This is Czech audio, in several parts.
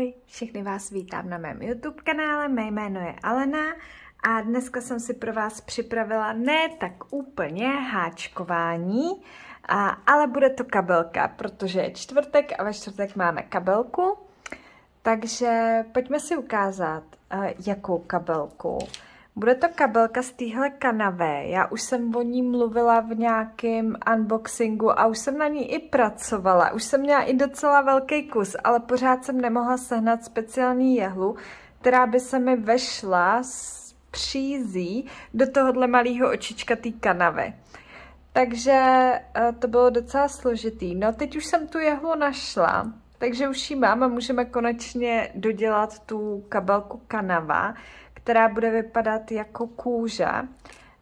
Ahoj, všechny vás vítám na mém YouTube kanále, mé jméno je Alena a dneska jsem si pro vás připravila ne tak úplně háčkování, ale bude to kabelka, protože je čtvrtek a ve čtvrtek máme kabelku. Takže pojďme si ukázat, jakou kabelku. Bude to kabelka z téhle kanavé, já už jsem o ní mluvila v nějakém unboxingu a už jsem na ní i pracovala, už jsem měla i docela velký kus, ale pořád jsem nemohla sehnat speciální jehlu, která by se mi vešla s přízí do tohohle malého očička té kanavy. Takže to bylo docela složitý. No teď už jsem tu jehlu našla, takže už ji mám a můžeme konečně dodělat tu kabelku kanava, která bude vypadat jako kůže.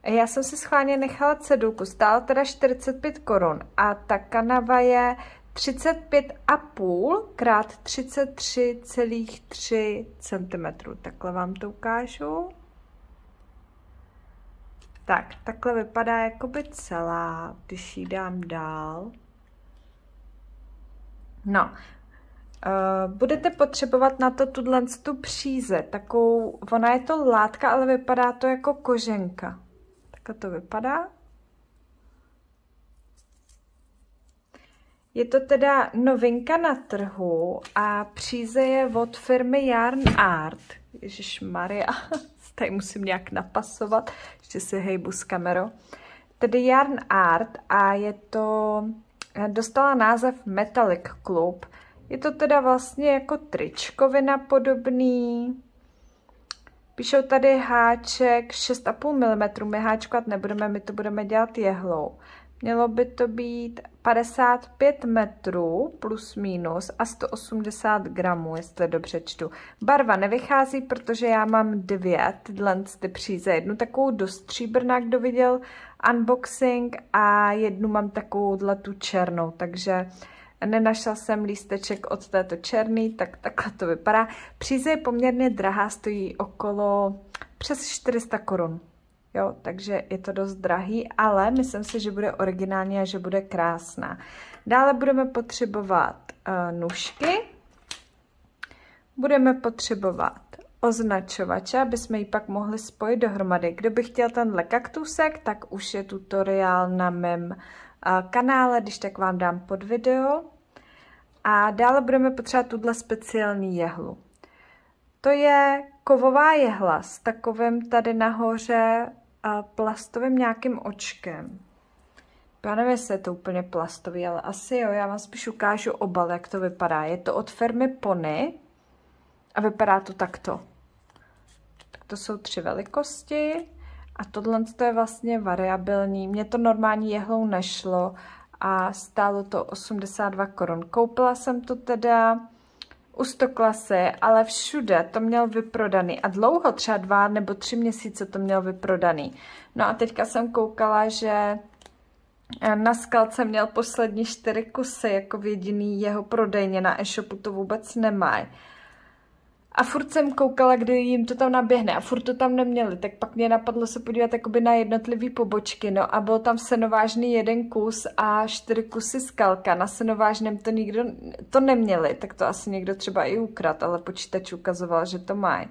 Já jsem si schválně nechala cedulku, stála teda 45 korun a ta kanava je 35,5 x 33,3 cm. Takhle vám to ukážu. Tak, takhle vypadá jakoby celá, když ji dám dál. No. Budete potřebovat na to tu příze, takovou, ona je to látka, ale vypadá to jako koženka. Takhle to vypadá. Je to teda novinka na trhu a příze je od firmy Yarn Art. Ježišmarja, tady musím nějak napasovat, ještě si hejbu s kamerou. Tedy Yarn Art a je to, dostala název Metallic Club. Je to teda vlastně jako tričkovina podobný. Píšou tady háček 6,5 mm, my háčkovat nebudeme, my to budeme dělat jehlou. Mělo by to být 55 metrů plus minus a 180 gramů, jestli dobře čtu. Barva nevychází, protože já mám dvě tyhle příze. Jednu takovou do stříbrna, kdo viděl unboxing, a jednu mám takovouhle tu černou, takže nenašla jsem lísteček od této černý, tak takhle to vypadá. Příze je poměrně drahá, stojí okolo přes 400 korun. Jo, takže je to dost drahý, ale myslím si, že bude originální a že bude krásná. Dále budeme potřebovat nůžky. Budeme potřebovat označovače, aby jsme ji pak mohli spojit dohromady. Kdo by chtěl tenhle kaktusek, tak už je tutoriál na mém kanále, když tak vám dám pod video. A dále budeme potřebovat tuhle speciální jehlu. To je kovová jehla s takovým tady nahoře plastovým nějakým očkem. Já nevím, jestli je to úplně plastový, ale asi jo, já vám spíš ukážu obal, jak to vypadá. Je to od firmy Pony a vypadá to takto. Tak to jsou tři velikosti. A tohle je vlastně variabilní. Mně to normální jehlou nešlo a stálo to 82 korun. Koupila jsem to teda u Stoklasy, ale všude to měl vyprodaný. A dlouho, třeba 2 nebo 3 měsíce to měl vyprodaný. No a teďka jsem koukala, že na Skalce měl poslední 4 kusy, jako v jediný jeho prodejně, na e-shopu to vůbec nemají. A furt jsem koukala, kdy jim to tam naběhne a furt to tam neměli, tak pak mě napadlo se podívat jakoby na jednotlivý pobočky, no a byl tam Senovážný 1 kus a 4 kusy Skalka, na Senovážném to nikdo to neměli, tak to asi někdo třeba i ukradl, ale počítač ukazoval, že to mají.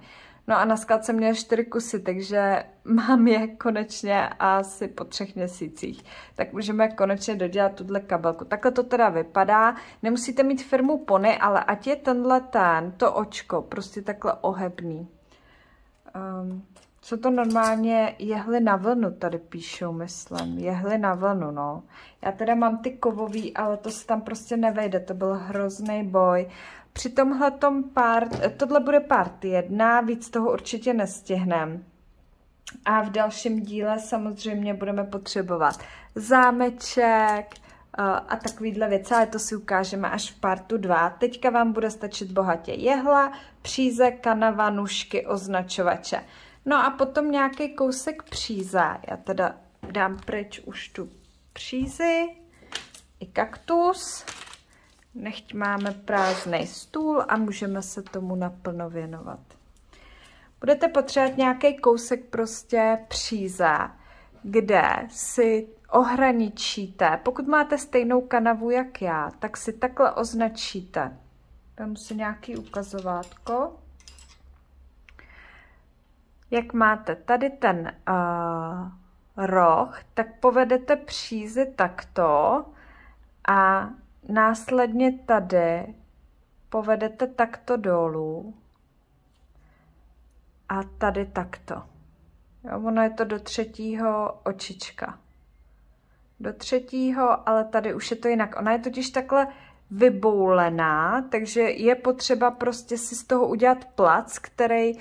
No a na Skalce měl 4 kusy, takže mám je konečně asi po 3 měsících. Tak můžeme konečně dodělat tuhle kabelku. Takhle to teda vypadá. Nemusíte mít firmu Pony, ale ať je tenhle ten, to očko, prostě takhle ohebný. Co to normálně? Jehly na vlnu tady píšou, myslím. Jehly na vlnu, no. Já teda mám ty kovový, ale to se tam prostě nevejde. To byl hrozný boj. Při tomhletom tohle bude part 1, víc toho určitě nestihneme. A v dalším díle samozřejmě budeme potřebovat zámeček a takovýhle věci, ale to si ukážeme až v partu 2. Teďka vám bude stačit bohatě jehla, příze, kanava, nůžky, označovače. No a potom nějaký kousek příze. Já teda dám pryč už tu přízi i kaktus. Nechť máme prázdný stůl a můžeme se tomu naplno věnovat. Budete potřebovat nějaký kousek prostě příze, kde si ohraničíte. Pokud máte stejnou kanavu jak já, tak si takhle označíte Vem si nějaký ukazovátko. Jak máte tady ten roh, tak povedete přízy takto a následně tady povedete takto dolů a tady takto. Jo, ono je to do třetího očička. Do třetího, ale tady už je to jinak. Ona je totiž takhle vyboulená, takže je potřeba prostě si z toho udělat plac, který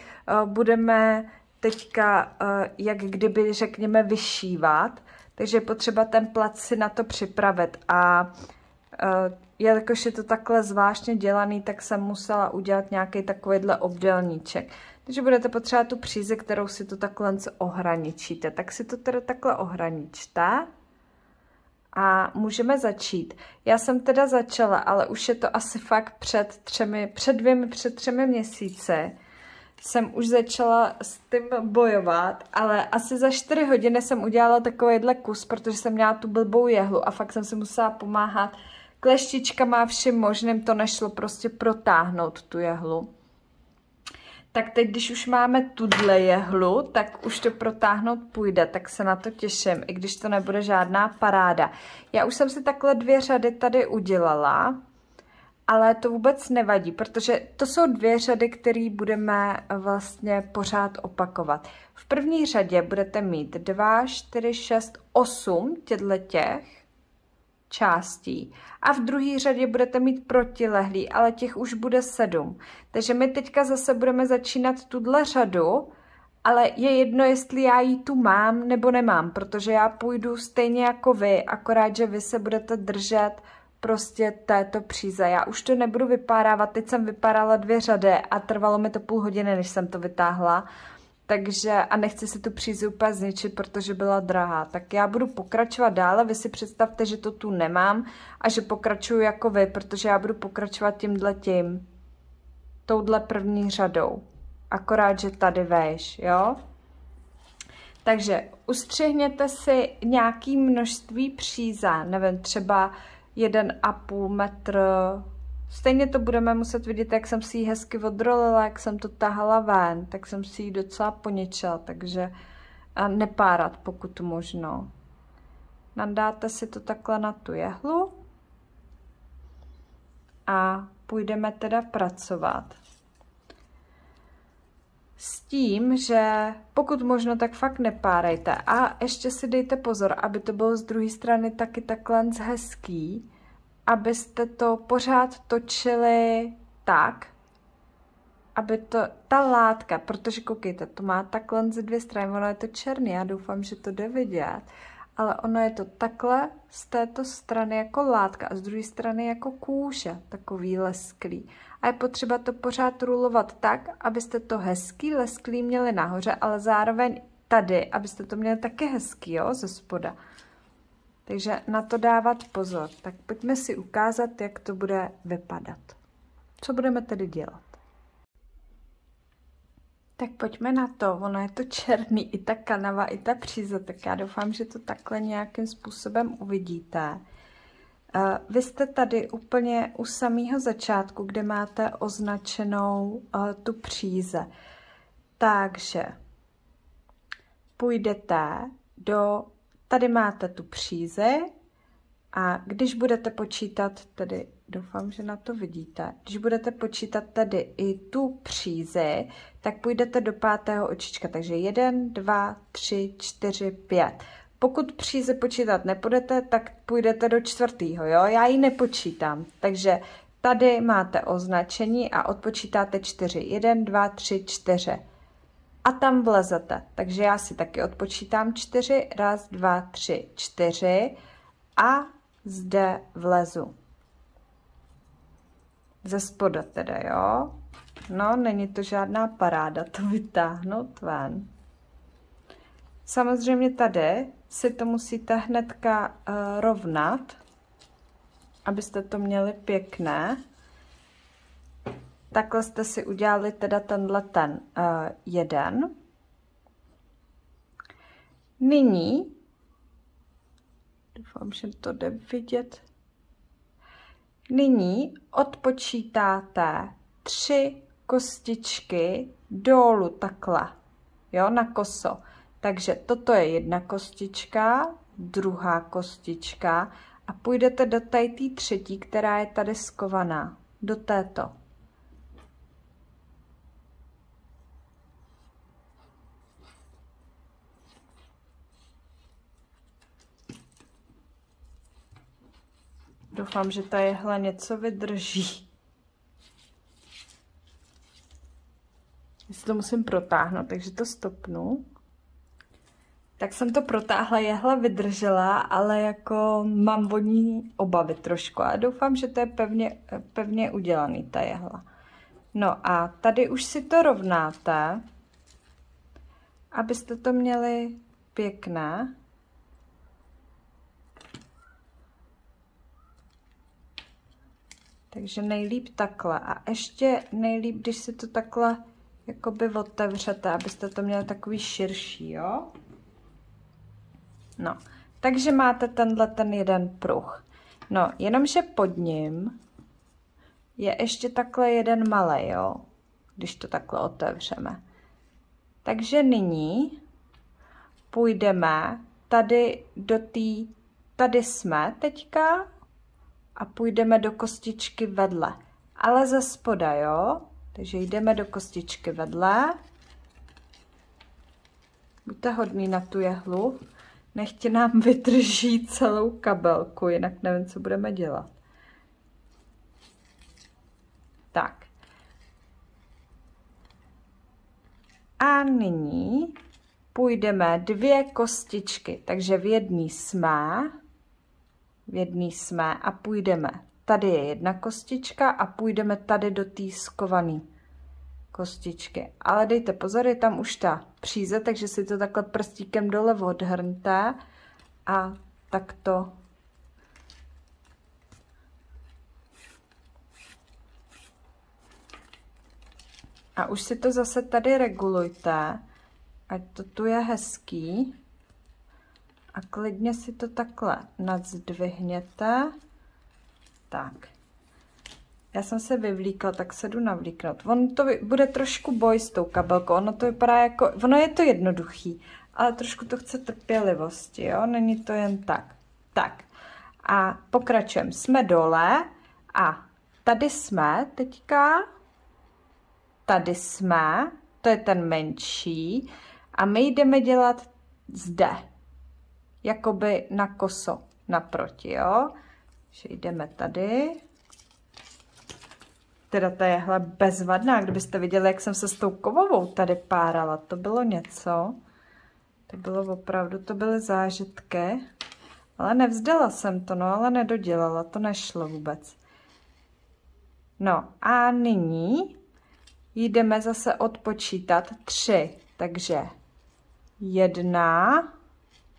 budeme teďka, jak kdyby řekněme, vyšívat. Takže je potřeba ten plac si na to připravit. A jelikož je to takhle zvláštně dělaný, tak jsem musela udělat nějaký takovýhle obdélníček. Takže budete potřebovat tu přízi, kterou si to takhle ohraničíte. Tak si to teda takhle ohraničte. A můžeme začít. Já jsem teda začala, ale už je to asi fakt před třemi měsíci. Jsem už začala s tím bojovat, ale asi za 4 hodiny jsem udělala takovýhle kus, protože jsem měla tu blbou jehlu a fakt jsem si musela pomáhat. Kleštičkama má všim možným, to nešlo prostě protáhnout tu jehlu. Tak teď, když už máme tuhle jehlu, tak už to protáhnout půjde, tak se na to těším, i když to nebude žádná paráda. Já už jsem si takhle 2 řady tady udělala, ale to vůbec nevadí, protože to jsou 2 řady, které budeme vlastně pořád opakovat. V první řadě budete mít 2, 4, 6, 8 těchto částí. A v druhé řadě budete mít protilehlý, ale těch už bude 7. Takže my teďka zase budeme začínat tuhle řadu, ale je jedno, jestli já ji tu mám nebo nemám, protože já půjdu stejně jako vy, akorát, že vy se budete držet prostě této příze. Já už to nebudu vypárávat, teď jsem vypárala 2 řady a trvalo mi to půl hodiny, než jsem to vytáhla. Takže a nechci si tu přízi úplně zničit, protože byla drahá. Tak já budu pokračovat dále, vy si představte, že to tu nemám a že pokračuju jako vy, protože já budu pokračovat tímhletím, touhle první řadou. Akorát, že tady vejš, jo? Takže ustřihněte si nějaké množství příza, nevím, třeba 1,5 metr. Stejně to budeme muset vidět, jak jsem si ji hezky odrolila, jak jsem to tahala ven, tak jsem si ji docela poničila, takže nepárat pokud možno. Nadáte si to takhle na tu jehlu a půjdeme teda pracovat. S tím, že pokud možno, tak fakt nepárejte a ještě si dejte pozor, aby to bylo z druhé strany taky takhle hezký, abyste to pořád točili tak, aby to, ta látka, protože koukejte, to má takhle ze 2 strany, ono je to černý, já doufám, že to jde vidět, ale ono je to takhle z této strany jako látka a z druhé strany jako kůže, takový lesklý. A je potřeba to pořád rulovat tak, abyste to hezký lesklý měli nahoře, ale zároveň tady, abyste to měli taky hezký, jo, ze spoda. Takže na to dávat pozor. Tak pojďme si ukázat, jak to bude vypadat. Co budeme tedy dělat? Tak pojďme na to. Ono je to černý, i ta kanava, i ta příze. Tak já doufám, že to takhle nějakým způsobem uvidíte. Vy jste tady úplně u samého začátku, kde máte označenou tu příze. Takže půjdete do... Tady máte tu přízi a když budete počítat, tedy doufám, že na to vidíte, když budete počítat tedy i tu přízi, tak půjdete do 5. očička, takže 1, 2, 3, 4, 5. Pokud příze počítat nepůjdete, tak půjdete do 4. Jo? Já ji nepočítám, takže tady máte označení a odpočítáte 4. 1, 2, 3, 4. A tam vlezete. Takže já si taky odpočítám 4. 1, 2, 3, 4. A zde vlezu. Ze spoda teda, jo? No, není to žádná paráda to vytáhnout ven. Samozřejmě tady si to musíte hnedka rovnat, abyste to měli pěkné. Takhle jste si udělali teda tenhle ten jeden. Nyní, doufám, že to jde vidět, Nyní odpočítáte 3 kostičky dolů takhle, jo, na koso. Takže toto je jedna kostička, druhá kostička a půjdete do té třetí, která je tady skovaná, do této. Doufám, že ta jehla něco vydrží. Já si to musím protáhnout, takže to stopnu. Tak jsem to protáhla, jehla vydržela, ale jako mám od ní obavy trošku a doufám, že to je pevně udělaný, ta jehla. No a tady už si to rovnáte, abyste to měli pěkné. Takže nejlíp takhle a ještě nejlíp, když si to takhle jakoby otevřete, abyste to měli takový širší, jo? No, takže máte tenhle ten jeden pruh. No, jenomže pod ním je ještě takhle jeden malý, jo? Když to takhle otevřeme. Takže nyní půjdeme tady do té, tady jsme teďka, a půjdeme do kostičky vedle, ale ze spoda, jo? Takže jdeme do kostičky vedle. Buďte hodný na tu jehlu, nechť nám vytrží celou kabelku, jinak nevím, co budeme dělat. Tak. A nyní půjdeme 2 kostičky, takže v jedné jsme. A půjdeme. Tady je jedna kostička a půjdeme tady do té skované kostičky. Ale dejte pozor, je tam už ta příze, takže si to takhle prstíkem dole odhrňte a tak to. A už si to zase tady regulujte, ať to tu je hezký. A klidně si to takhle nadzdvihněte. Tak. Já jsem se vyvlíkla, tak se jdu navlíknout. On to bude trošku boj s tou kabelkou. Ono to vypadá jako... Ono je to jednoduchý, ale trošku to chce trpělivosti, jo? Není to jen tak. Tak. A pokračujeme. Jsme dole a tady jsme teďka. Tady jsme. To je ten menší. A my jdeme dělat zde. Jakoby na koso naproti, jo? Že jdeme tady. Teda ta jehla bezvadná, kdybyste viděli, jak jsem se s tou kovovou tady párala, to bylo něco. To bylo opravdu, to byly zážitky. Ale nevzdala jsem to, no, ale nedodělala, to nešlo vůbec. No a nyní jdeme zase odpočítat 3, takže 1...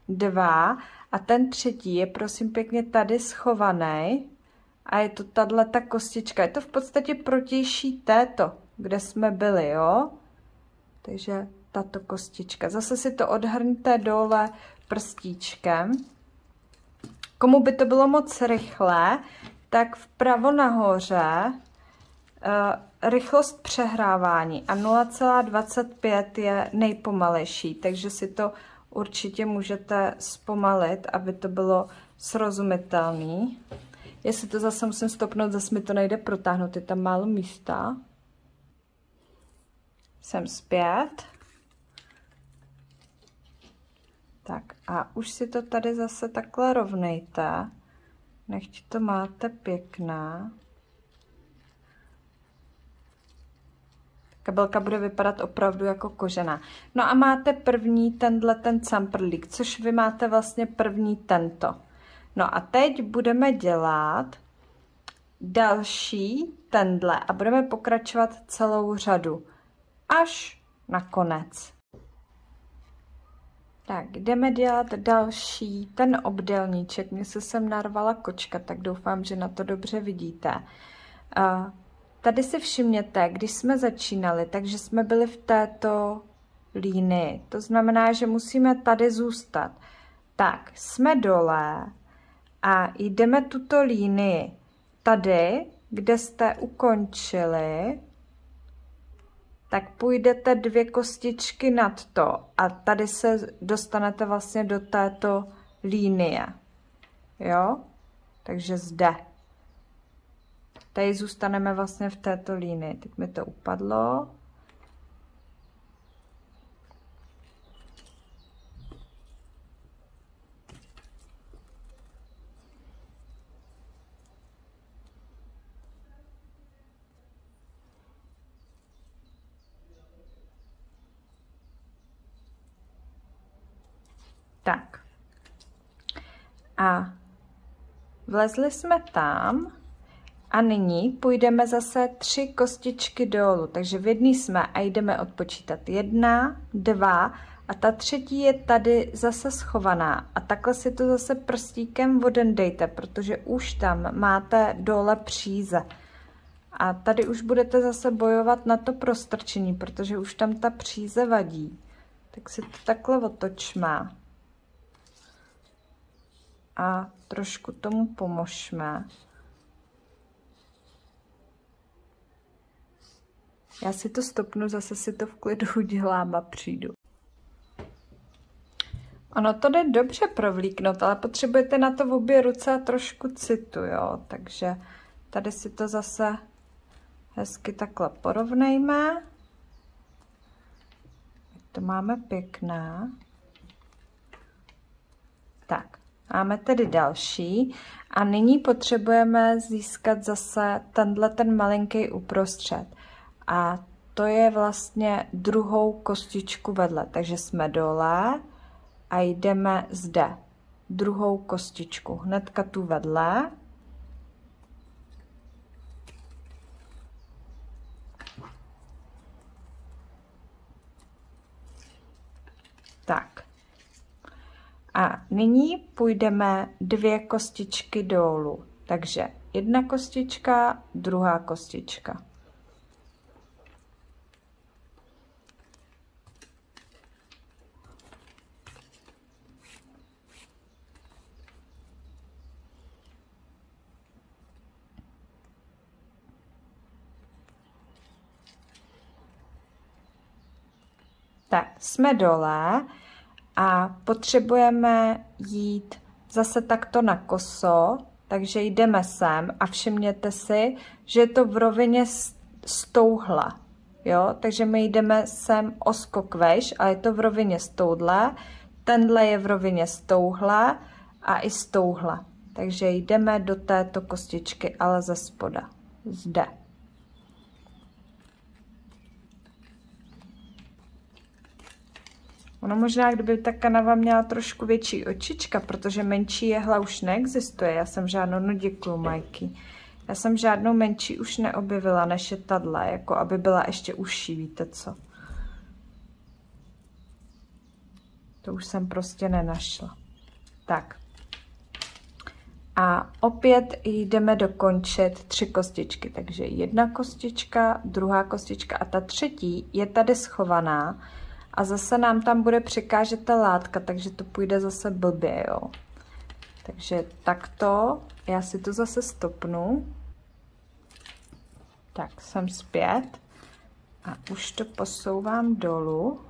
2 a ten třetí je prosím pěkně tady schovaný a je to tato kostička. Je to v podstatě protější této, kde jsme byli, jo? Takže tato kostička. Zase si to odhrňte dole prstíčkem. Komu by to bylo moc rychle, tak vpravo nahoře rychlost přehrávání a 0,25 je nejpomalejší, takže si to určitě můžete zpomalit, aby to bylo srozumitelné. Jestli to zase musím stopnout, zase mi to nejde protáhnout, je tam málo místa. Jsem zpět. Tak a už si to tady zase takhle rovnejte. Nechť to máte pěkná. Kabelka bude vypadat opravdu jako kožená. No a máte první tenhle ten camprlík, což vy máte vlastně první tento. No a teď budeme dělat další tenhle a budeme pokračovat celou řadu až na konec. Tak, jdeme dělat další ten obdélníček. Mně se sem narvala kočka, tak doufám, že na to dobře vidíte. Tady si všimněte, když jsme začínali, takže jsme byli v této línii. To znamená, že musíme tady zůstat. Tak, jsme dole a jdeme tuto línii. tady, kde jste ukončili, tak půjdete dvě kostičky nad to a tady se dostanete vlastně do této linie. Jo? Takže zde. Tady zůstaneme vlastně v této linii. Teď mi to upadlo. Tak. A vlezli jsme tam a nyní půjdeme zase tři kostičky dolů. Takže v jedné jsme a jdeme odpočítat 1, 2 a ta třetí je tady zase schovaná. A takhle si to zase prstíkem odendejte, protože už tam máte dole příze. A tady už budete zase bojovat na to prostrčení, protože už tam ta příze vadí. Tak si to takhle otočme. A trošku tomu pomožme. Já si to stopnu, zase si to v klidu udělám a přijdu. Ono to jde dobře provlíknout, ale potřebujete na to obě ruce a trošku citu, jo. Takže tady si to zase hezky takhle porovnejme. To máme pěkná. Tak. Máme tedy další a nyní potřebujeme získat zase tenhle ten malinký uprostřed a to je vlastně druhou kostičku vedle, takže jsme dole a jdeme zde druhou kostičku, hnedka tu vedle tak. A nyní půjdeme dvě kostičky dolů. Takže jedna kostička, druhá kostička. Tak, jsme dole. A potřebujeme jít zase takto na koso, takže jdeme sem a všimněte si, že je to v rovině s touhle. Jo? Takže my jdeme sem o skok vejš, ale je to v rovině s touhle, tenhle je v rovině s touhle a i s touhle. Takže jdeme do této kostičky, ale ze spoda, zde. Ono možná, kdyby ta kanava měla trošku větší očička, protože menší jehla už neexistuje. Já jsem žádnou, no děkuju, Majky. Já jsem žádnou menší už neobjevila, než je tadla, jako aby byla ještě užší, víte co. To už jsem prostě nenašla. Tak. A opět jdeme dokončit tři kostičky. Takže jedna kostička, druhá kostička a ta třetí je tady schovaná. A zase nám tam bude překážet ta látka, takže to půjde zase blbě, jo. Takže takto, já si to zase stopnu. Tak, jsem zpět. A už to posouvám dolů.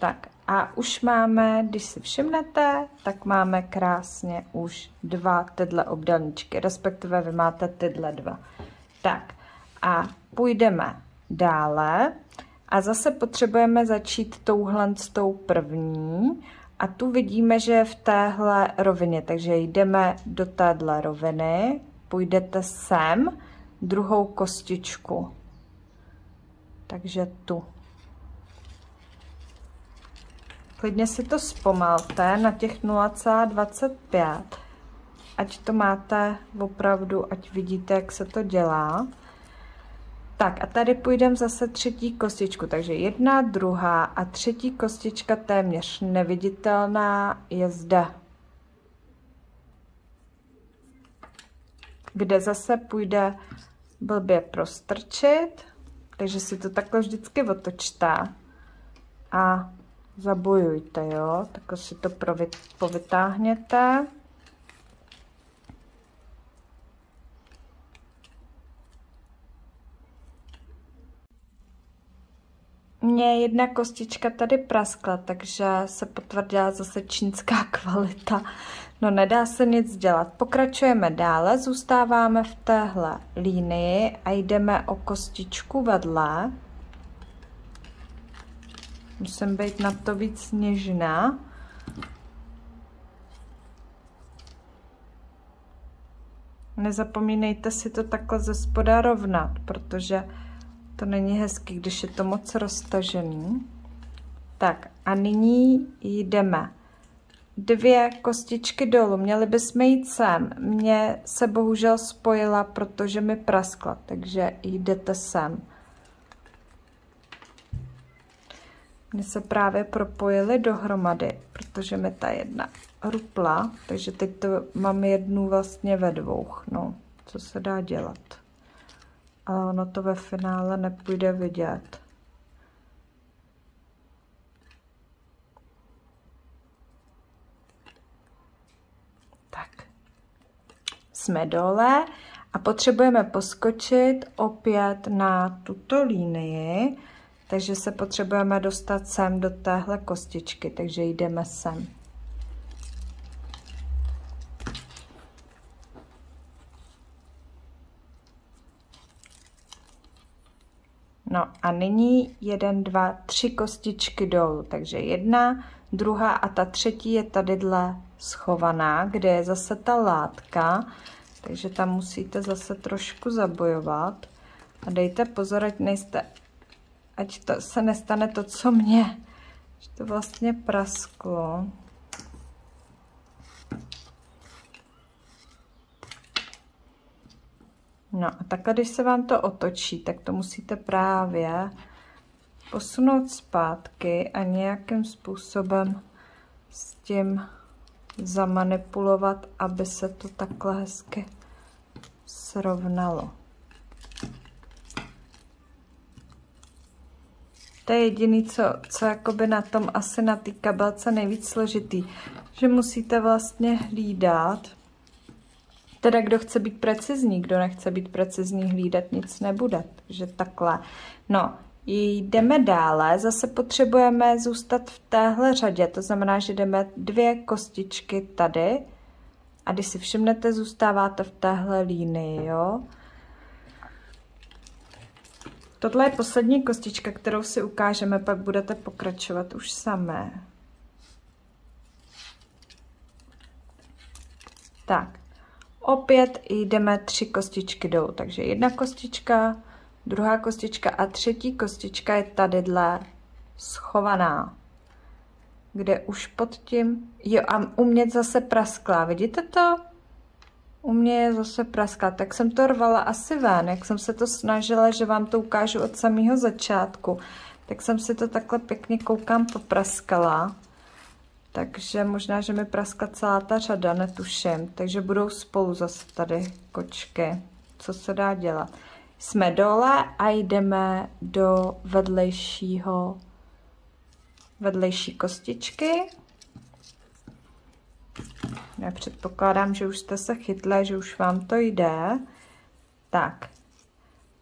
Tak, a už máme, když si všimnete, tak máme krásně už dva tyhle obdélníčky, respektive vy máte tyhle dva. Tak, a půjdeme dále. A zase potřebujeme začít touhle s tou první a tu vidíme, že je v téhle rovině, takže jdeme do téhle roviny, půjdete sem, druhou kostičku, takže tu. Klidně si to zpomalte na těch 0,25, ať to máte opravdu, ať vidíte, jak se to dělá. Tak a tady půjdeme zase třetí kostičku, takže jedna, druhá a třetí kostička téměř neviditelná je zde. Kde zase půjde blbě prostrčit, takže si to takhle vždycky otočte a zabojujte, jo, takhle si to povytáhněte. Mně jedna kostička tady praskla, takže se potvrdila zase čínská kvalita. No, nedá se nic dělat. Pokračujeme dále, zůstáváme v téhle línii a jdeme o kostičku vedle. Musím být na to víc něžná. Nezapomínejte si to takhle ze spoda rovnat, protože to není hezký, když je to moc roztažený. Tak a nyní jdeme dvě kostičky dolů. Měli bychom jít sem. Mně se bohužel spojila, protože mi praskla, takže jdete sem. Mně se právě propojily dohromady, protože mi ta jedna rupla, takže teď to mám jednu vlastně ve dvou. No, co se dá dělat? Ale ono to ve finále nepůjde vidět. Tak, jsme dole a potřebujeme poskočit opět na tuto línii, takže se potřebujeme dostat sem do téhle kostičky, takže jdeme sem. No a nyní 1, 2, 3 kostičky dolů, takže 1, 2 a ta třetí je tadyhle schovaná, kde je zase ta látka, takže tam musíte zase trošku zabojovat a dejte pozor, ať to se nestane to, co mě, že to vlastně prasklo. No a takhle, když se vám to otočí, tak to musíte právě posunout zpátky a nějakým způsobem s tím zamanipulovat, aby se to takhle hezky srovnalo. To je jediné, co jakoby na tom asi na té kabelce nejvíc složitý, že musíte vlastně hlídat. Teda kdo chce být precizní, kdo nechce být precizní, hlídat nic nebude. Takže takhle. No, jdeme dále. Zase potřebujeme zůstat v téhle řadě. To znamená, že jdeme dvě kostičky tady. A když si všimnete, zůstáváte v téhle línii, jo. Tohle je poslední kostička, kterou si ukážeme, pak budete pokračovat už samé. Tak. Opět jdeme 3 kostičky dolů, takže 1 kostička, 2 kostička a 3 kostička je tady dle schovaná, kde už pod tím, jo, a u mě zase praskla, vidíte to? U mě je zase praskla, tak jsem to rvala asi ven, jak jsem se to snažila, že vám to ukážu od samého začátku, tak jsem si to takhle pěkně, koukám, popraskala. Takže možná, že mi praskla celá ta řada, netuším. Takže budou spolu zase tady kočky. Co se dá dělat? Jsme dole a jdeme do vedlejší kostičky. Já předpokládám, že už jste se chytli, že už vám to jde. Tak.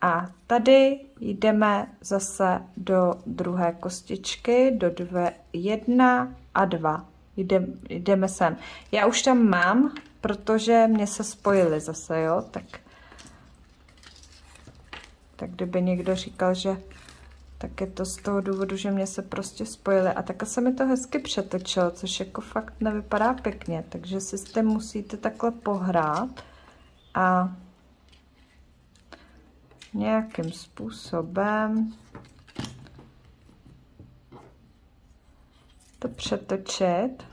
A tady jdeme zase do druhé kostičky, do 1 a 2. Jdeme sem. Já už tam mám, protože mě se spojily zase, jo, tak kdyby někdo říkal, že tak je to z toho důvodu, že mě se prostě spojily. A takhle se mi to hezky přetočilo, což jako fakt nevypadá pěkně, takže si s tím musíte takhle pohrát a nějakým způsobem to přetočit.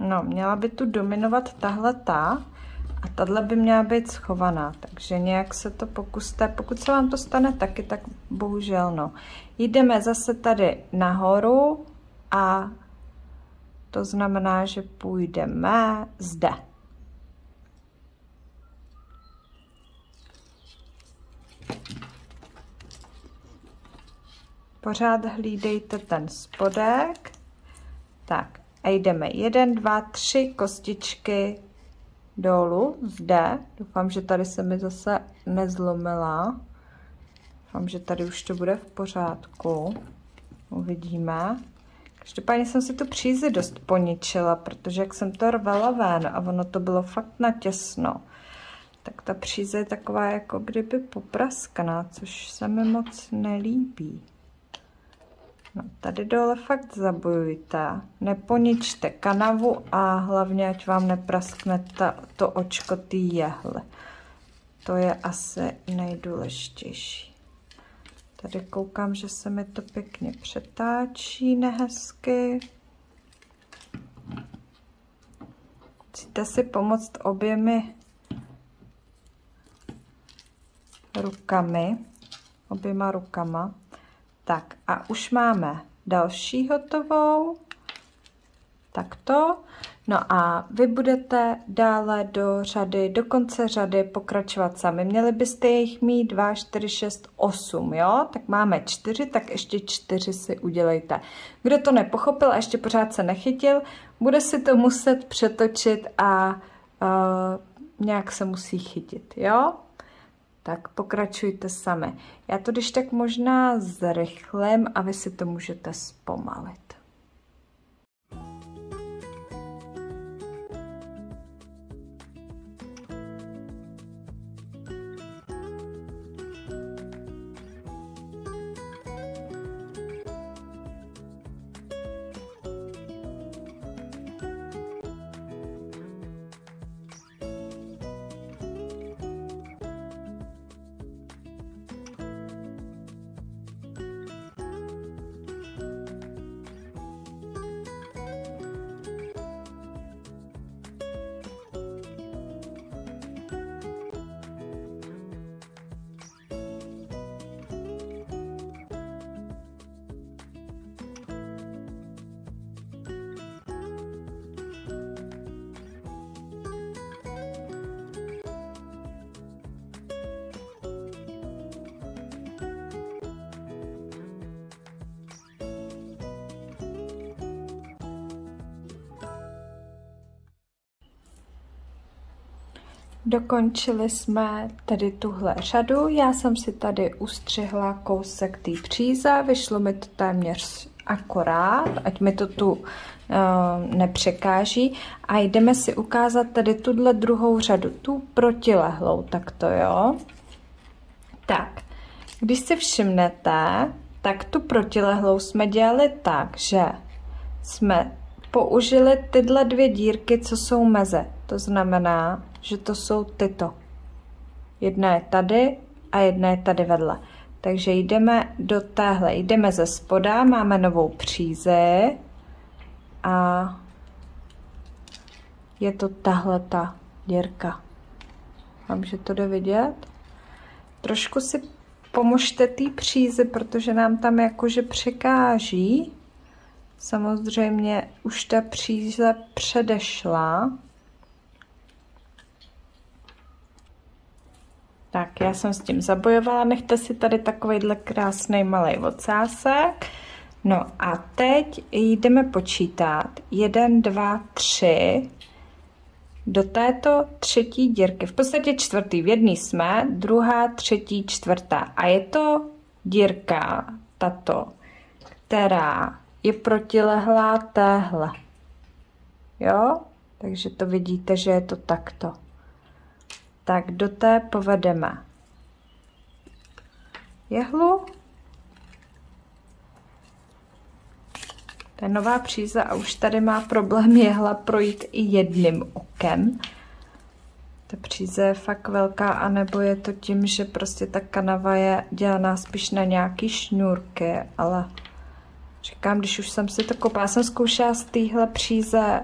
No, měla by tu dominovat tahleta a tahle by měla být schovaná, takže nějak se to pokuste. Pokud se vám to stane taky, tak bohužel no. Jdeme zase tady nahoru a to znamená, že půjdeme zde. Pořád hlídejte ten spodek. Tak a jdeme 1, 2, 3 kostičky dolů, zde. Doufám, že tady se mi zase nezlomila. Doufám, že tady už to bude v pořádku. Uvidíme. Každopádně jsem si tu přízi dost poničila, protože jak jsem to rvala ven a ono to bylo fakt natěsno, tak ta příze je taková jako kdyby popraskaná, což se mi moc nelíbí. No, tady dole fakt zabojujte, neponičte kanavu a hlavně ať vám nepraskne to očko té jehly. To je asi nejdůležitější. Tady koukám, že se mi to pěkně přetáčí nehezky. Musíte si pomoct oběma rukami. Tak a už máme další hotovou, takto. No a vy budete dále do konce řady pokračovat sami. Měli byste jich mít 2, 4, 6, 8, jo? Tak máme 4, tak ještě 4 si udělejte. Kdo to nepochopil a ještě pořád se nechytil, bude si to muset přetočit a nějak se musí chytit, jo? Tak pokračujte sami. Já to když tak možná zrychlím a vy si to můžete zpomalit. Dokončili jsme tady tuhle řadu. Já jsem si tady ustřihla kousek té příze, vyšlo mi to téměř akorát, ať mi to tu nepřekáží. A jdeme si ukázat tady tuhle druhou řadu, tu protilehlou, tak to jo. Tak, když si všimnete, tak tu protilehlou jsme dělali tak, že jsme použili tyhle dvě dírky, co jsou meze. To znamená, že to jsou tyto. Jedna je tady a jedna je tady vedle. Takže jdeme do téhle. Jdeme ze spoda, máme novou přízi a je to tahle ta dírka. Vám, že to jde vidět? Trošku si pomožte té přízi, protože nám tam jakože překáží. Samozřejmě už ta příze předešla. Tak, já jsem s tím zabojovala, nechte si tady takovýhle krásný malý ocásek. No a teď jdeme počítat 1, 2, 3 do této třetí dírky. V podstatě čtvrtý, v jedný jsme, druhá, třetí, čtvrtá. A je to dírka, tato, která je protilehlá téhle. Jo? Takže to vidíte, že je to takto. Tak do té povedeme jehlu. To je nová příze a už tady má problém jehla projít i jedním okem. Ta příze je fakt velká, anebo je to tím, že prostě ta kanava je dělaná spíš na nějaký šňůrky, ale říkám, když už jsem si to koupila, jsem zkoušela z téhle příze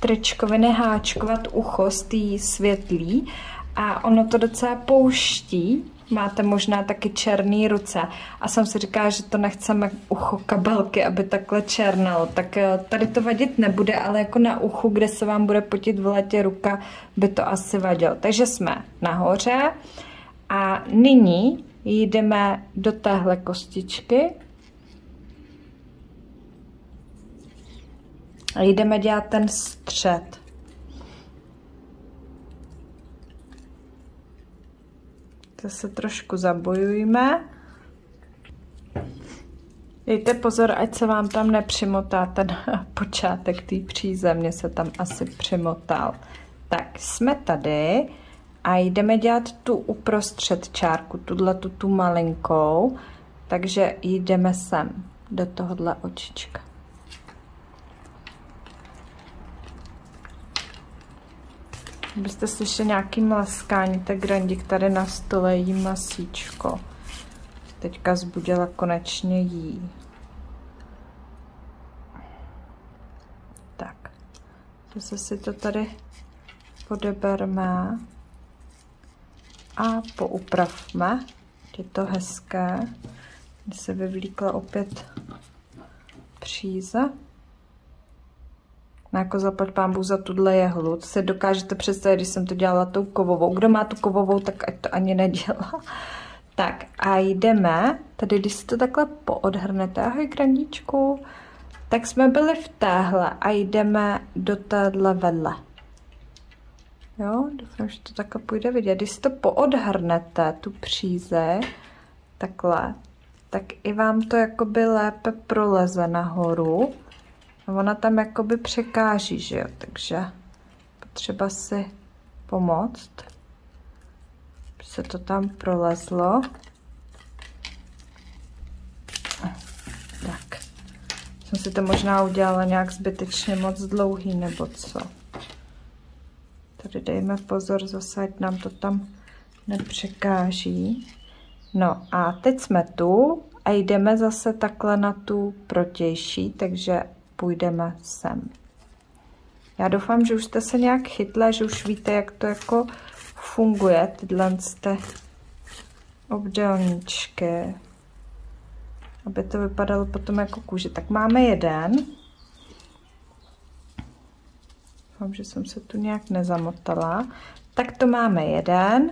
tričkoviny háčkovat ucho z té světlý a ono to docela pouští. Máte možná taky černé ruce a jsem si říkala, že to nechceme ucho kabelky, aby takhle černalo. Tak tady to vadit nebude, ale jako na uchu, kde se vám bude potit v létě ruka, by to asi vadilo. Takže jsme nahoře a nyní jdeme do téhle kostičky. A jdeme dělat ten střed. Zase trošku zabojujeme. Dejte pozor, ať se vám tam nepřimotá ten počátek té příze, mně se tam asi přimotal. Tak, jsme tady a jdeme dělat tu uprostřed čárku, tuto tu malinkou, takže jdeme sem do tohohle očička. Kdybyste slyšeli nějaký mlaskání, tak Grandík tady na stole jí masíčko. Teďka zbudila konečně jí. Tak, zase si to tady podeberme a poupravme. Je to hezké. Když se vyvlíkla opět příze. Jako zaplať pánbů za tuhle jehlu. To si dokážete představit, když jsem to dělala tou kovovou. Kdo má tu kovovou, tak ať to ani nedělá. Tak a jdeme, tady když si to takhle poodhrnete, ahoj Grandíčku, tak jsme byli v téhle a jdeme do téhle vedle. Jo, doufám, že to takhle půjde vidět. Když si to poodhrnete, tu příze, takhle, tak i vám to jakoby lépe proleze nahoru. A ona tam jakoby překáží, že jo, takže potřeba si pomoct, aby se to tam prolezlo. Tak, jsem si to možná udělala nějak zbytečně moc dlouhý, nebo co. Tady dejme pozor zase, ať nám to tam nepřekáží. No a teď jsme tu a jdeme zase takhle na tu protější, takže půjdeme sem. Já doufám, že už jste se nějak chytla, že už víte, jak to jako funguje, tyhle obdélníčky, aby to vypadalo potom jako kůže. Tak máme jeden. Doufám, že jsem se tu nějak nezamotala. Tak to máme jeden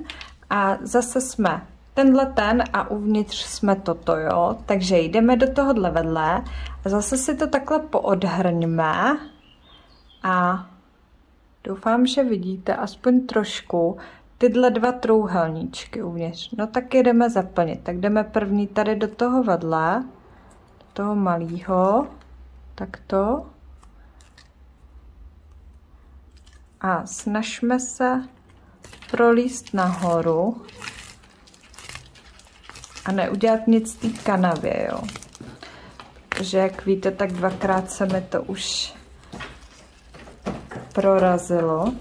a zase jsme tenhle ten a uvnitř jsme toto, jo. Takže jdeme do tohohle vedle a zase si to takhle poodhrňme a doufám, že vidíte aspoň trošku tyhle dva trouhelníčky uvnitř. No tak je jdeme zaplnit. Tak jdeme první tady do toho vedle, do toho malýho, takto. A snažme se prolíst nahoru. A neudělat nic v té kanavě, jo. Protože jak víte, tak dvakrát se mi to už prorazilo.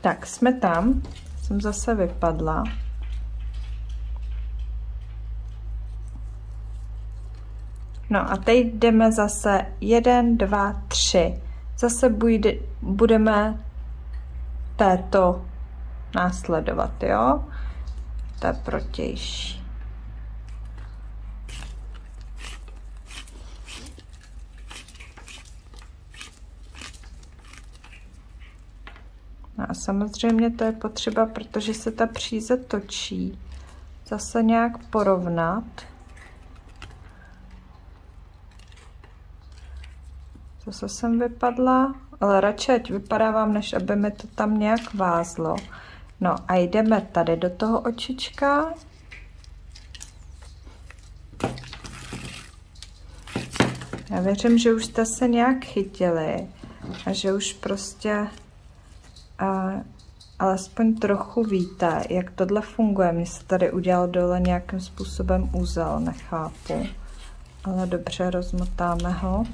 Tak, jsme tam. Jsem zase vypadla. No a teď jdeme zase 1, 2, 3. Zase budeme této následovat, jo? To je protější. No a samozřejmě to je potřeba, protože se ta příze točí, zase nějak porovnat. Zase jsem vypadla, ale radši ať vypadávám, než aby mi to tam nějak vázlo. No a jdeme tady do toho očička. Já věřím, že už jste se nějak chytili a že už prostě alespoň trochu víte, jak tohle funguje. Mně se tady udělal dole nějakým způsobem úzel, nechápu. Ale dobře, rozmotáme ho.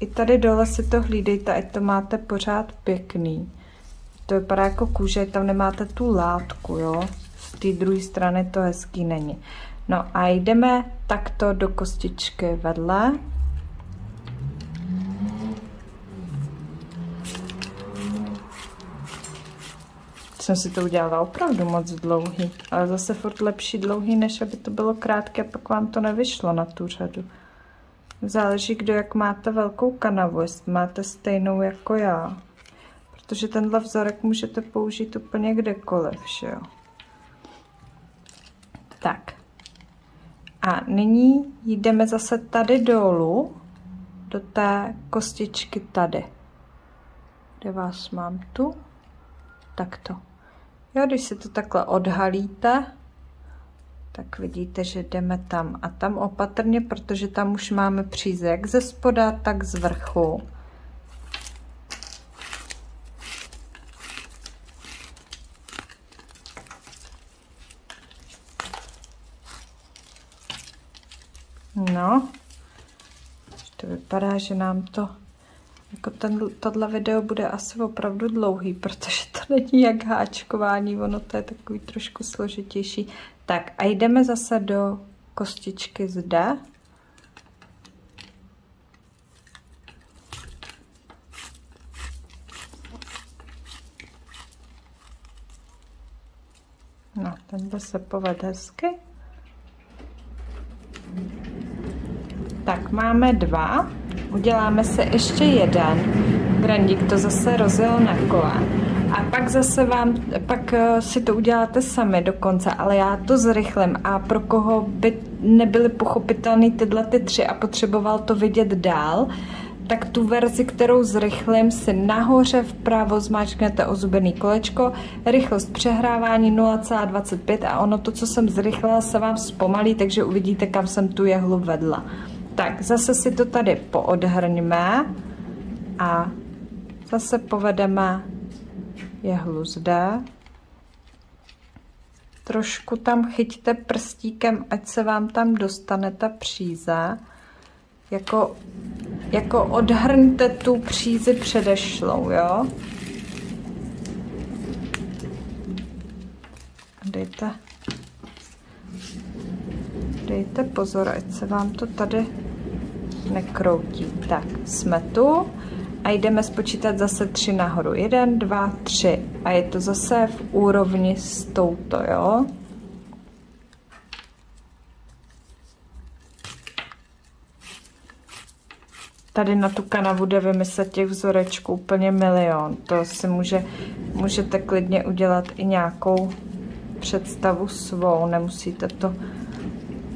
I tady dole si to hlídejte, ať to máte pořád pěkný. To vypadá jako kůže, tam nemáte tu látku, jo. Z té druhé strany to hezký není. No a jdeme takto do kostičky vedle. Jsem si to udělala opravdu moc dlouhý, ale zase furt lepší dlouhý, než aby to bylo krátké, pak vám to nevyšlo na tu řadu. Záleží, kdo jak máte velkou kanavu, jestli máte stejnou jako já. Protože tenhle vzorek můžete použít úplně kdekoliv, že jo. Tak. A nyní jdeme zase tady dolů, do té kostičky tady, kde vás mám tu, takto. Jo, když si to takhle odhalíte, tak vidíte, že jdeme tam a tam opatrně, protože tam už máme příze jak ze spoda, tak z vrchu. No, to vypadá, že nám to, jako tohle video bude asi opravdu dlouhý, protože to není jak háčkování, ono to je takový trošku složitější. Tak a jdeme zase do kostičky zde. No, tenhle se povede hezky. Tak máme dva, uděláme se ještě jeden, Grandík to zase rozjel na kola a pak zase pak si to uděláte sami dokonce, ale já to zrychlím a pro koho by nebyly pochopitelné tyhle ty tři a potřeboval to vidět dál, tak tu verzi, kterou zrychlím, si nahoře vpravo zmáčknete ozubený kolečko, rychlost přehrávání 0,25 a ono to, co jsem zrychlila, se vám zpomalí, takže uvidíte, kam jsem tu jehlu vedla. Tak zase si to tady poodhrňme a zase povedeme jehlu zde. Trošku tam chyťte prstíkem, ať se vám tam dostane ta příze. Jako odhrňte tu přízi předešlou, jo? Dejte pozor, ať se vám to tady nekroutí. Tak, jsme tu a jdeme spočítat zase 3 nahoru. 1, 2, 3 a je to zase v úrovni s touto, jo? Tady na tu kanavu jde vymyslet těch vzorečků úplně milion. To si můžete klidně udělat i nějakou představu svou. Nemusíte to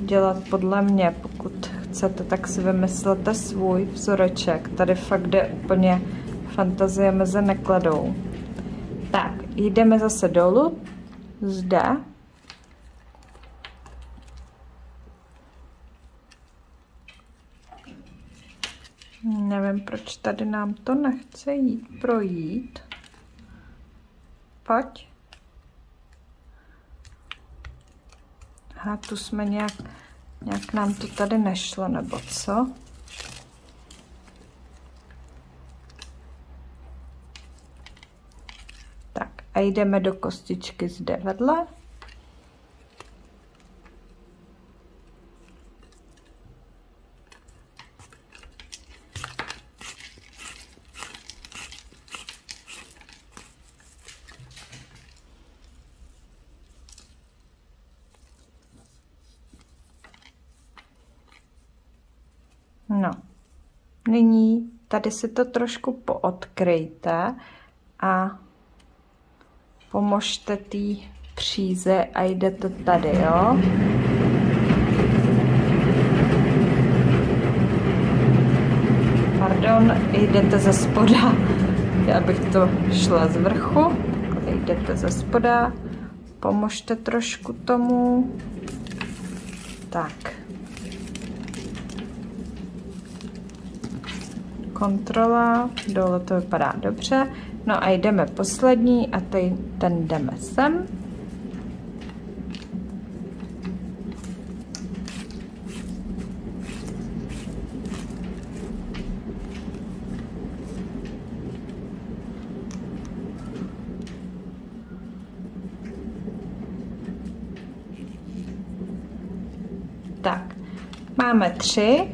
dělat podle mě. Pokud chcete, tak si vymyslete svůj vzoreček. Tady fakt jde úplně fantazie mezi nekladou. Tak, jdeme zase dolů. Zde. Nevím, proč tady nám to nechce projít. Pojď. A tu jsme nějak nám to tady nešlo, nebo co? Tak a jdeme do kostičky zde vedle. No, nyní tady si to trošku poodkryjte a pomožte té příze a jdete tady, jo? Pardon, jdete ze spoda, já bych to šla z vrchu, jdete ze spoda, pomožte trošku tomu, tak. Kontrola, dole to vypadá dobře. No a jdeme poslední a ten jdeme sem. Tak, máme 3.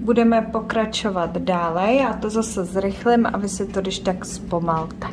Budeme pokračovat dále, já to zase zrychlím a vy si to když tak zpomalte.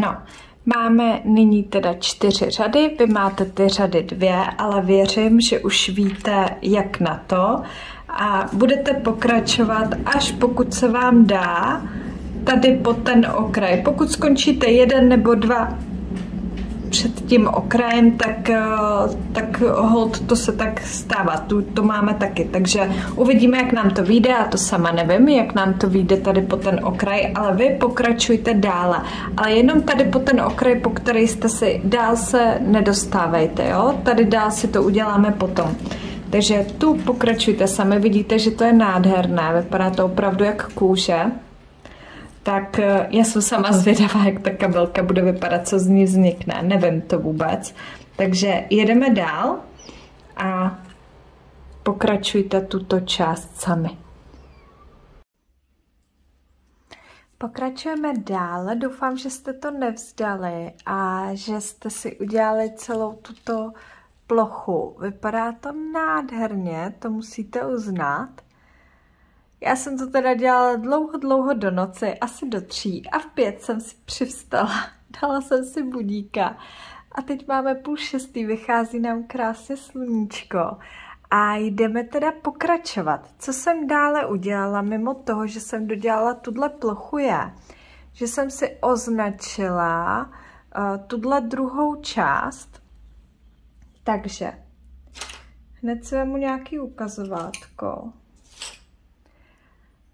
No, máme nyní teda 4 řady, vy máte ty řady 2, ale věřím, že už víte, jak na to. A budete pokračovat, až pokud se vám dá, tady po ten okraj. Pokud skončíte 1 nebo 2 před tím okrajem, tak hold, to se tak stává, to máme taky, takže uvidíme, jak nám to vyjde, a to sama nevím, jak nám to vyjde tady po ten okraj, ale vy pokračujte dále, ale jenom tady po ten okraj, po který jste si, dál se nedostávejte, jo? Tady dál si to uděláme potom. Takže tu pokračujte sami, vidíte, že to je nádherné, vypadá to opravdu jak kůže. Tak já jsem sama zvědavá, jak ta kabelka bude vypadat, co z ní vznikne, nevím to vůbec. Takže jedeme dál a pokračujte tuto část sami. Pokračujeme dál, doufám, že jste to nevzdali a že jste si udělali celou tuto plochu. Vypadá to nádherně, to musíte uznat. Já jsem to teda dělala dlouho do noci, asi do 3 a v 5 jsem si přivstala, dala jsem si budíka a teď máme 5:30, vychází nám krásně sluníčko a jdeme teda pokračovat. Co jsem dále udělala mimo toho, že jsem dodělala tuhle plochu je, že jsem si označila tuhle druhou část, takže hned si vezmu nějaký ukazovátko.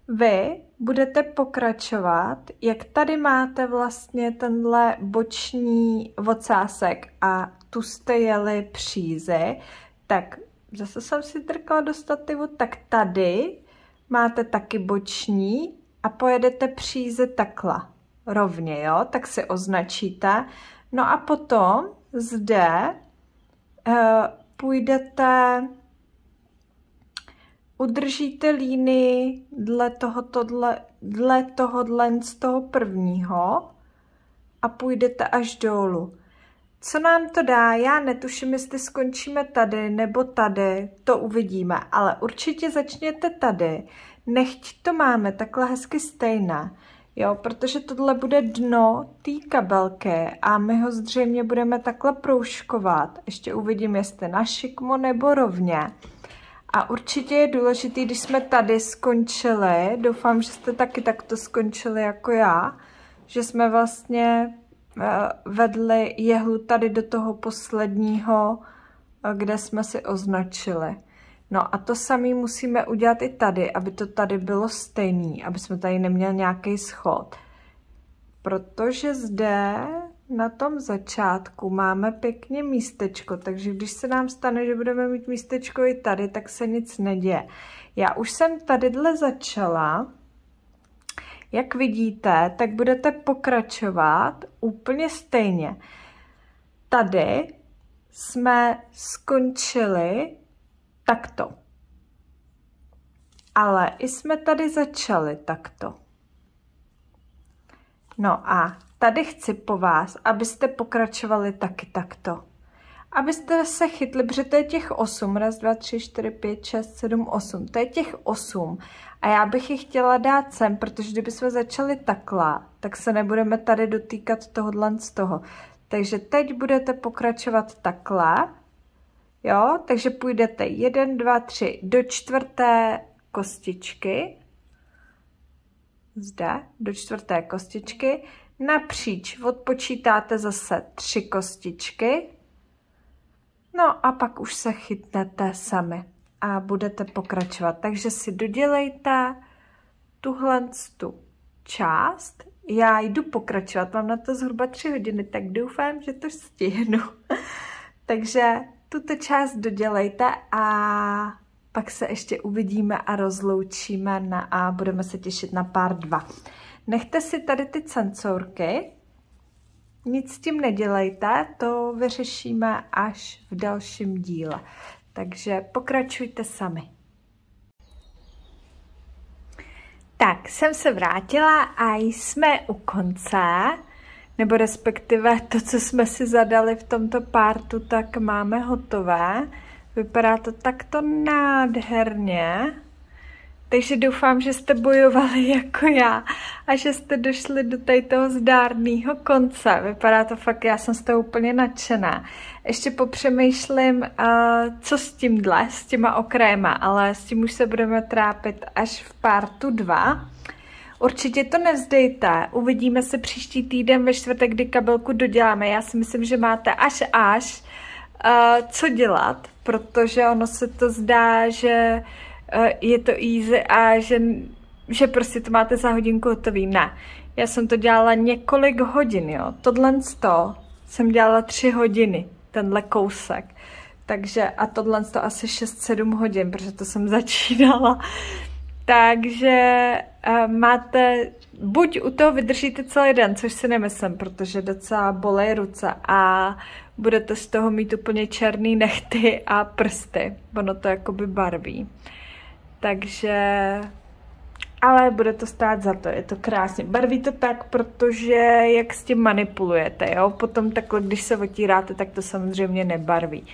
Vy budete pokračovat, jak tady máte vlastně tenhle boční ocásek a tu jste jeli přízy, tak zase jsem si drkala do stativu, tak tady máte taky boční a pojedete přízy takhle rovně, jo, tak si označíte. No a potom zde půjdete, udržíte línii dle tohohle z toho prvního a půjdete až dolů. Co nám to dá? Já netuším, jestli skončíme tady nebo tady, to uvidíme, ale určitě začněte tady. Nechť to máme takhle hezky stejné, jo, protože tohle bude dno té kabelky a my ho zřejmě budeme takhle proužkovat. Ještě uvidím, jestli na šikmo nebo rovně. A určitě je důležitý, když jsme tady skončili, doufám, že jste taky takto skončili jako já, že jsme vlastně vedli jehlu tady do toho posledního, kde jsme si označili. No a to samé musíme udělat i tady, aby to tady bylo stejný, aby jsme tady neměli nějaký schod. Protože zde na tom začátku máme pěkně místečko, takže když se nám stane, že budeme mít místečko i tady, tak se nic neděje. Já už jsem tadyhle začala. Jak vidíte, tak budete pokračovat úplně stejně. Tady jsme skončili takto. Ale i jsme tady začali takto. No a tady chci po vás, abyste pokračovali taky takto. Abyste se chytli, protože to je těch 8, 1, 2, 3, 4, 5, 6, 7, 8, to je těch 8. A já bych ji chtěla dát sem, protože kdybychom začali takhle, tak se nebudeme tady dotýkat tohohle z toho. Takže teď budete pokračovat takhle, jo, takže půjdete 1, 2, 3 do 4. kostičky, zde, do 4. kostičky, napříč odpočítáte zase 3 kostičky, no a pak už se chytnete sami a budete pokračovat. Takže si dodělejte tuhle tu část. Já jdu pokračovat, mám na to zhruba 3 hodiny, tak doufám, že to stihnu. Takže tuto část dodělejte a pak se ještě uvidíme a rozloučíme a budeme se těšit na pár 2. Nechte si tady ty cencourky, nic s tím nedělejte, to vyřešíme až v dalším díle. Takže pokračujte sami. Tak, jsem se vrátila a jsme u konce, nebo respektive to, co jsme si zadali v tomto pártu, tak máme hotové. Vypadá to takto nádherně. Takže doufám, že jste bojovali jako já a že jste došli do tady toho zdárného konce. Vypadá to fakt, já jsem z toho úplně nadšená. Ještě popřemýšlím, co s tímhle, s těma okrajema, ale s tím už se budeme trápit až v partu 2. Určitě to nevzdejte, uvidíme se příští týden ve čtvrtek, kdy kabelku doděláme. Já si myslím, že máte až co dělat, protože ono se to zdá, že je to easy a že prostě to máte za hodinku hotový. Ne, já jsem to dělala několik hodin, jo. Tohle jsem dělala 3 hodiny, tenhle kousek. Takže a tohle asi 6-7 hodin, protože to jsem začínala. Takže máte, buď u toho vydržíte celý den, což si nemyslím, protože docela bolej ruce a budete z toho mít úplně černý nehty a prsty. Ono to jakoby barví. Takže, ale bude to stát za to, je to krásně. Barví to tak, protože jak s tím manipulujete, jo? Potom takhle, když se otíráte, tak to samozřejmě nebarví.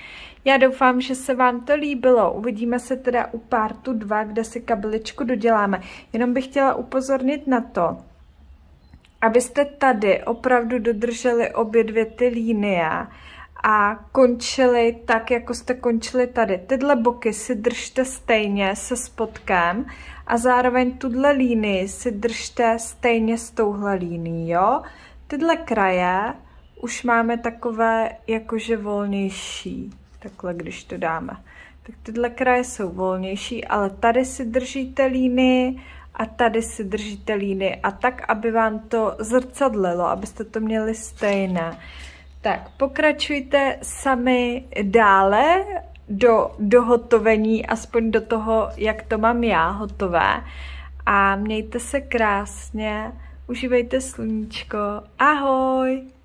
Já doufám, že se vám to líbilo. Uvidíme se teda u partu 2, kde si kabeličku doděláme. Jenom bych chtěla upozornit na to, abyste tady opravdu dodrželi obě dvě ty linie a končili tak, jako jste končili tady. Tyhle boky si držte stejně se spodkem a zároveň tuhle línii si držte stejně s touhle línií, jo? Tyhle kraje už máme takové jakože volnější. Takhle, když to dáme. Tak tyhle kraje jsou volnější, ale tady si držíte línii a tady si držíte línii. A tak, aby vám to zrcadlilo, abyste to měli stejné. Tak, pokračujte sami dále do dohotovení, aspoň do toho, jak to mám já hotové. A mějte se krásně, užívejte sluníčko. Ahoj!